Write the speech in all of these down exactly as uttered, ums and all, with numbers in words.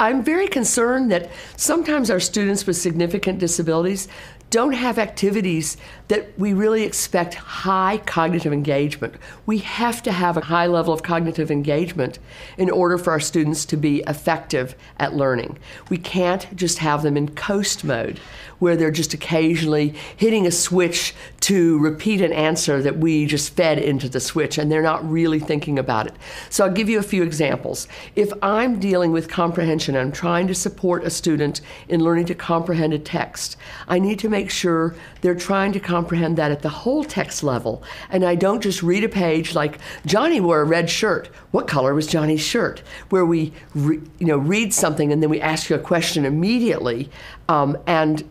I'm very concerned that sometimes our students with significant disabilities don't have activities that we really expect high cognitive engagement. We have to have a high level of cognitive engagement in order for our students to be effective at learning. We can't just have them in coast mode, where they're just occasionally hitting a switch to repeat an answer that we just fed into the switch, and they're not really thinking about it. So I'll give you a few examples. If I'm dealing with comprehension, I'm trying to support a student in learning to comprehend a text, I need to make make sure they're trying to comprehend that at the whole text level. And I don't just read a page like, Johnny wore a red shirt. What color was Johnny's shirt? Where we re, you know, read something and then we ask you a question immediately. Um, and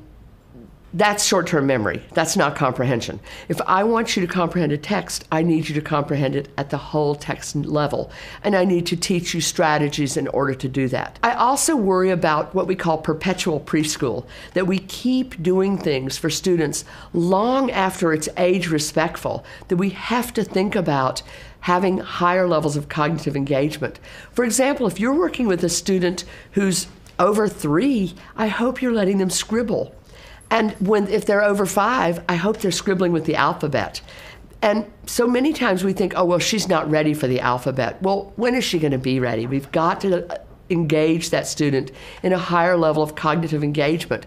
that's short-term memory. That's not comprehension. If I want you to comprehend a text, I need you to comprehend it at the whole text level. And I need to teach you strategies in order to do that. I also worry about what we call perpetual preschool, that we keep doing things for students long after it's age respectful, that we have to think about having higher levels of cognitive engagement. For example, if you're working with a student who's over three, I hope you're letting them scribble. And when, if they're over five, I hope they're scribbling with the alphabet. And so many times we think, oh, well, she's not ready for the alphabet. Well, when is she going to be ready? We've got to engage that student in a higher level of cognitive engagement.